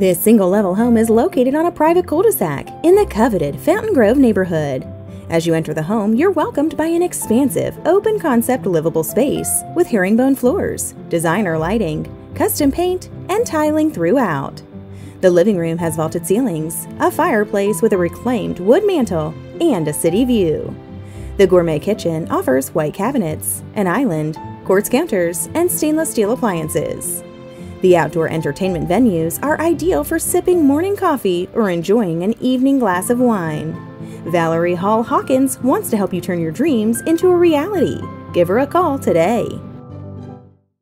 This single-level home is located on a private cul-de-sac in the coveted Fountain Grove neighborhood. As you enter the home, you're welcomed by an expansive, open-concept livable space with herringbone floors, designer lighting, custom paint, and tiling throughout. The living room has vaulted ceilings, a fireplace with a reclaimed wood mantel, and a city view. The gourmet kitchen offers white cabinets, an island, quartz counters, and stainless steel appliances. The outdoor entertainment venues are ideal for sipping morning coffee or enjoying an evening glass of wine. Valerie Hall Hawkins wants to help you turn your dreams into a reality. Give her a call today.